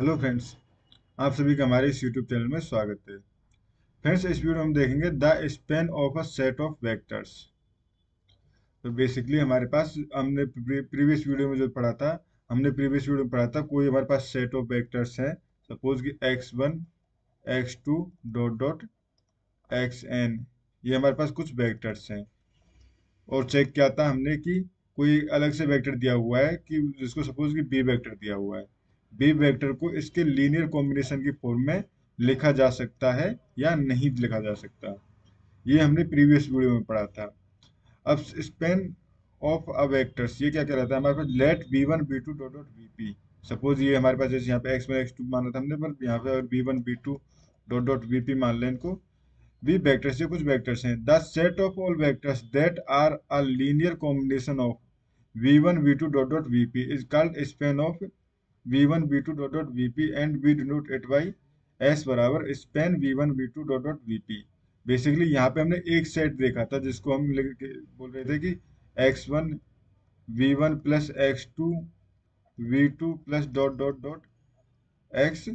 Hello friends, आप सभी का हमारे इस यूट्यूब चैनल में स्वागत है। फ्रेंड्स, इस वीडियो में हम देखेंगे the span of a set of vectors. तो बेसिकली हमारे पास हमने प्रीवियस वीडियो में जो पढ़ा था, कोई हमारे पास सेट ऑफ वेक्टर्स है। सपोज कि x1 x2 dot dot xn, ये हमारे पास कुछ वेक्टर्स हैं। और चेक किया था हमने कि कोई अलग से वेक्टर दिया हुआ है कि जिसको सपोज कि b वेक्टर दिया हुआ है। b वेक्टर को इसके लीनियर कॉम्बिनेशन की फॉर्म में लिखा जा सकता है या नहीं लिखा जा सकता, ये हमने प्रीवियस वीडियो में पढ़ा था। अब स्पेन ऑफ अ वेक्टर्स ये क्या कहलाता है? हमारे पास let b1 b2 dot dot bp, suppose ये हमारे पास जैसे यहाँ पे x1 x2 माना था हमने, पर यहाँ पे और b1 b2 dot dot bp मान लें इनको b वेक्टर्स। ये कुछ वेक्टर्स हैं। The set of all vectors that are a linear combination of v1 v2 dot dot bp is called span of v1 v2 dot dot vp and we denote it by s बराबर span v1 v2 dot dot vp। Basically यहाँ पे हमने एक set देखा था जिसको हम बोल रहे थे कि x1 v1 plus x2 v2 plus dot dot dot x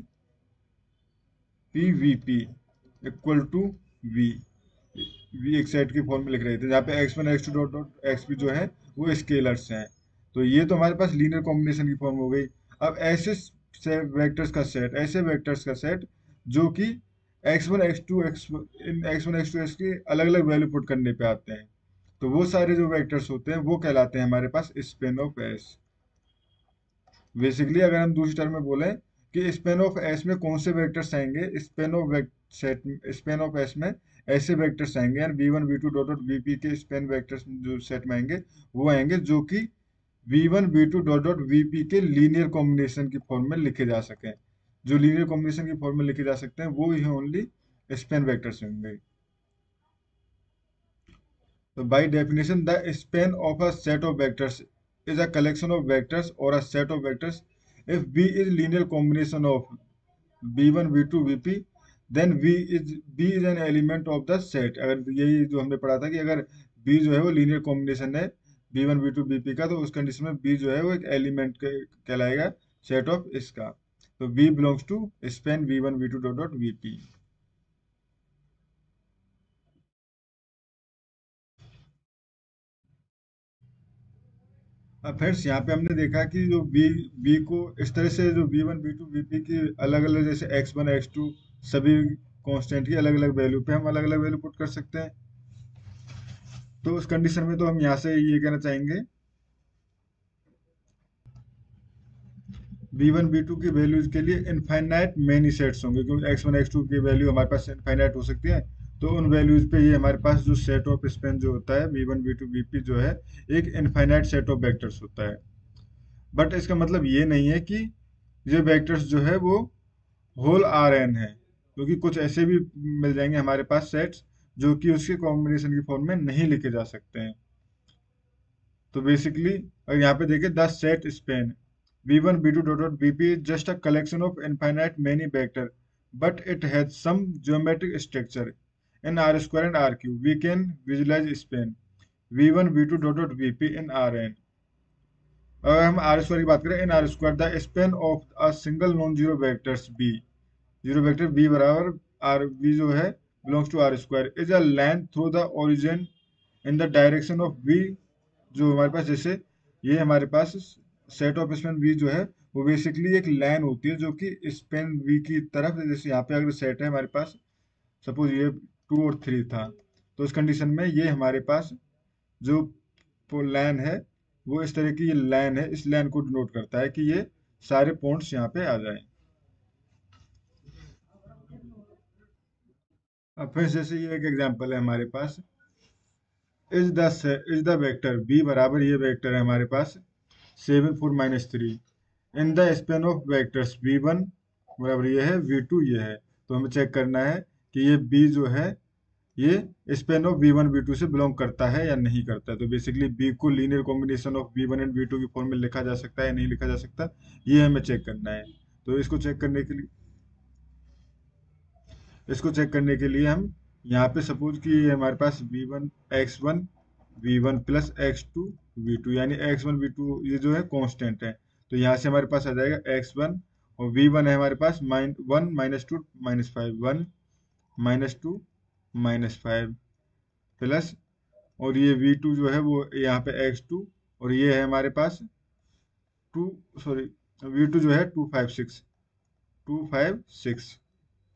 p vp equal to v एक सेट की फॉर्म में लिख रहे थे, जहाँ पे x1 x2 dot dot xp जो है वो स्केलर्स हैं। तो ये तो हमारे पास लीनियर कॉम्बिनेशन की फॉर्म हो गई। अब ऐसे वेक्टर्स का सेट जो कि x1 x2 के अलग अलग वैल्यू पुट करने पे आते हैं, तो वो सारे जो वेक्टर्स होते हैं वो कहलाते हैं हमारे पास स्पेन ऑफ s। बेसिकली अगर हम दूसरी टर्म में बोलें कि स्पेन ऑफ s में कौन से वेक्टर्स आएंगे, स्पेन ऑफ s में ऐसे वेक्टर्स आएंगे यानी v1 v2 dot dot vp के स्पेन वेक्टर्स जो सेट में आएंगे वो आएंगे जो कि v1 v2 dot dot vp के लीनियर कॉम्बिनेशन की फॉर्म में लिखे जा सकें। जो लीनियर कॉम्बिनेशन की फॉर्म में लिखे जा सकते हैं वो ही ओनली स्पेन वेक्टर्स होंगे। तो by definition the span of a set of vectors is a collection of vectors और a set of vectors if b is linear combination of v1 v2 vp then b is an element of the set. अगर यही जो हमने पढ़ा था कि अगर b जो है वो लीनियर कॉम्बिनेशन है b1 b2 bp का, तो उस कंडीशन में b जो है वो एक एलिमेंट कहलाएगा सेट ऑफ इसका। तो b belongs to span v1 v2 dot dot vp। अब फ्रेंड्स, यहाँ पे हमने देखा कि जो b को इस तरह से जो v1 b2 vp की अलग अलग जैसे x1 x2 सभी कांस्टेंट की अलग अलग वैल्यू पे हम अलग अलग वैल्यू पुट कर सकते हैं। तो उस कंडीशन में तो हम यहाँ से ये कहना चाहेंगे b1 b2 की वैल्यूज के लिए इनफाइनाइट मेनी सेट्स होंगे, क्योंकि x1 x2 की वैल्यू हमारे पास इनफाइनाइट हो सकती है। तो उन वैल्यूज पे ये हमारे पास जो सेट ऑफ स्पेन जो होता है b1 b2 bp जो है एक इनफाइनाइट सेट ऑफ वेक्टर्स होता है। बट इसका मतलब ये नहीं है कि ये वेक्टर्स जो है वो होल Rn है, क्योंकि कुछ ऐसे भी मिल जाएंगे हमारे पास सेट्स जो कि उसके कॉम्बिनेशन की फॉर्म में नहीं लिखे जा सकते हैं। तो बेसिकली अगर यहाँ पे देखें the set span v1 v2 dot dot vp is just a collection of infinite many vector but it has some geometric structure in r square and r cube. We can visualize span v1 v2 dot dot vp in Rn। अगर हम r square की बात करें, in r square the span of a single non zero vectors b, zero vector b बराबर r b जो है belongs to r square is a line through the origin in the direction of v। जो हमारे पास जैसे ये हमारे पास set of span v जो है वो बेसिकली एक लाइन होती है जो कि स्पेन v की तरफ, जैसे यहाँ पे अगर सेट है हमारे पास सपोज ये 2 और 3 था, तो उस कंडीशन में ये हमारे पास जो लाइन है वो इस तरह की ये लाइन है, इस लाइन को डिनोट करता है कि ये सारे पॉइंट्स यहाँ पे आ जाए। अब फिर जैसे ये एक एग्जांपल है हमारे पास, इज द वेक्टर b बराबर ये वेक्टर है हमारे पास 7 4 -3 in the span of vectors v1 बराबर ये है v2 ये है। तो हमें चेक करना है कि ये b जो है ये स्पेन ऑफ v1 v2 से बिलोंग करता है या नहीं करता है। तो बेसिकली b को linear combination of v1 and v2 की फॉर्म में लिखा जा सकता है या नहीं लिखा जा सकता, ये हमें चेक करना है। तो इसको चेक करने के लिए हम यहाँ पे सपोज कि ये हमारे पास v1 प्लस x2 v2 यानी x1 v2 ये जो है कांस्टेंट है, तो यहाँ से हमारे पास आ जाएगा x1 और v1 है हमारे पास one minus two minus five, one minus two minus five plus, और ये v2 जो है वो यहाँ पे x2, और ये है हमारे पास v2 जो है 256,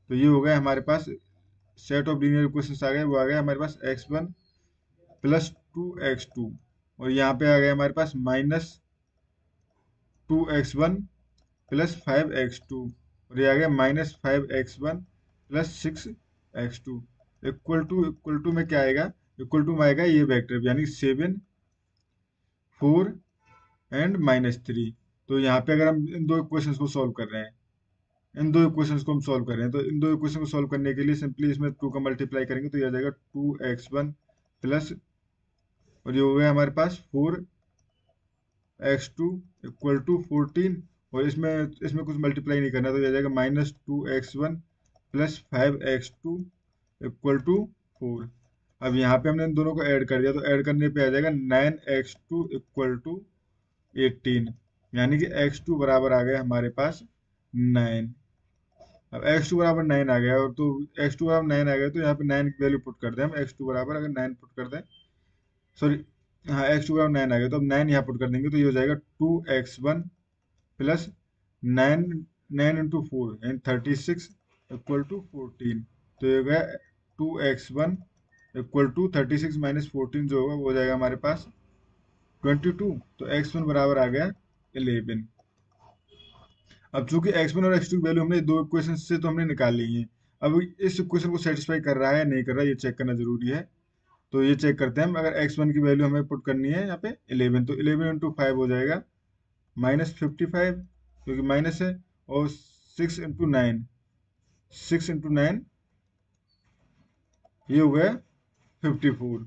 तो ये हो गया हमारे पास सेट ऑफ लीनियर इक्वेशंस आ गए। वो आ गया हमारे पास x1 प्लस 2x2, और यहाँ पे आ गया हमारे पास माइनस 2x1 प्लस 5x2, और ये आ गया minus 5x1 plus 6x2 equal to में क्या आएगा, इक्वल टू में आएगा ये वेक्टर यानी 7, 4 और -3। तो यहाँ पे अगर हम इन दो इक्वेशंस को सॉल्व कर रहे हैं तो इन दो इक्वेशन को सॉल्व करने के लिए सिंपली इसमें 2 का मल्टीप्लाई करेंगे तो यह आ जाएगा 2x1 प्लस, और ये हो गया हमारे पास 4x2 इक्वल टू 14, और इसमें कुछ मल्टीप्लाई नहीं करना तो यह आ जाएगा minus 2x1 plus 5x2 equal to 4। अब यहाँ पे हमने इन दोनों को ऐड कर दिया तो ऐड करने पे आ जाएगा 9x2 इक्वल टू 18, यानी कि x2 बराबर आ गया हमारे पास 9। अब x2 बराबर 9 आ गया, और तो x2 बराबर 9 आ गया तो यहाँ पे 9 की वैल्यू पुट कर दें हम, x2 बराबर अगर 9 पुट कर दें, सॉरी हाँ x2 बराबर 9 आ गया तो अब 9 यहाँ पुट कर देंगे तो ये हो जाएगा 2x1 प्लस 9 इंटू 4 यानी 36 इक्वल टू 14। तो ये हो गया 2x1 इक्वल टू 36 माइनस 14 जो होगा वो हो जाएगा हमारे पास 22, तो x1 बराबर आ गया 11। अब चूंकि x1 और x2 की वैल्यू हमने दो इक्वेशन से तो हमने निकाल ली है, अब इस इक्वेशन को सेटिस्फाई कर रहा है नहीं कर रहा है ये चेक करना जरूरी है। तो ये चेक करते हैं हम, अगर x1 की वैल्यू हमें पुट करनी है यहाँ पे 11 तो 11 इंटू 5 हो जाएगा -55 क्योंकि माइनस है, और 6 इंटू 9 ये हो गया 54।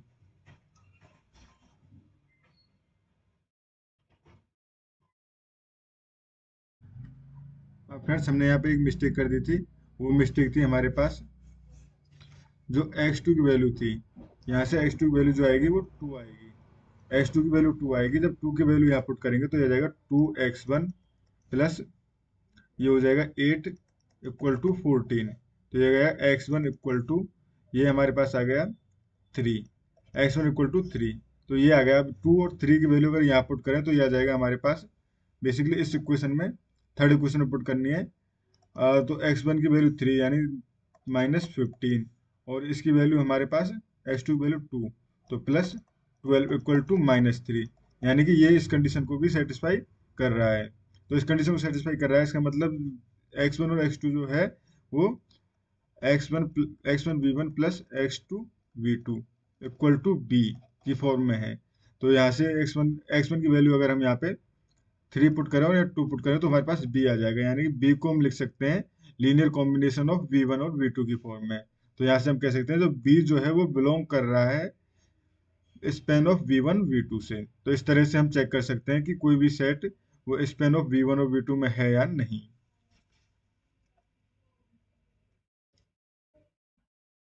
फ्रेंड्स हमने यहाँ पे एक मिस्टेक कर दी थी, वो मिस्टेक थी हमारे पास जो x2 की वैल्यू थी, यहाँ से x2 की वैल्यू जो आएगी वो 2 आएगी, x2 की वैल्यू 2 आएगी। जब 2 की वैल्यू यहाँ पुट करेंगे तो यह जाएगा 2x1 प्लस ये हो जाएगा 8 इक्वल टू 14, तो यह गया x1 इक्वल टू ये हमारे पास आ गया 3, x1 इक्वल टू 3। तो ये आ गया, अब 2 और 3 की वैल्यू अगर यहाँ पुट करें तो यह आ जाएगा हमारे पास, बेसिकली इस इक्वेशन में थर्ड इक्वेशन में पुट करनी है। तो x1 की वैल्यू 3 यानी -15 और इसकी वैल्यू हमारे पास x2 की वैल्यू 2, तो प्लस 12 इक्वल टू -3, यानी कि ये इस कंडीशन को भी सेटिस्फाई कर रहा है। तो इस कंडीशन को सेटिस्फाई कर रहा है, इसका मतलब x1 और x2 जो है वो x1 v1 plus x2 v2 equal to b की फॉर्म में है। तो यहाँ से x1 की वैल्यू अगर हम यहाँ पे 3 पुट करें और या 2 पुट करें तो हमारे पास b आ जाएगा, यानी कि b को हम लिख सकते हैं लीनियर कॉम्बिनेशन ऑफ v1 और v2 की फॉर्म में। तो यहाँ से हम कह सकते हैं जो b जो है वो बिलोंग कर रहा है स्पैन ऑफ v1 v2 से। तो इस तरह से हम चेक कर सकते हैं कि कोई भी सेट वो स्पैन ऑफ v1 और v2 में है या नहीं।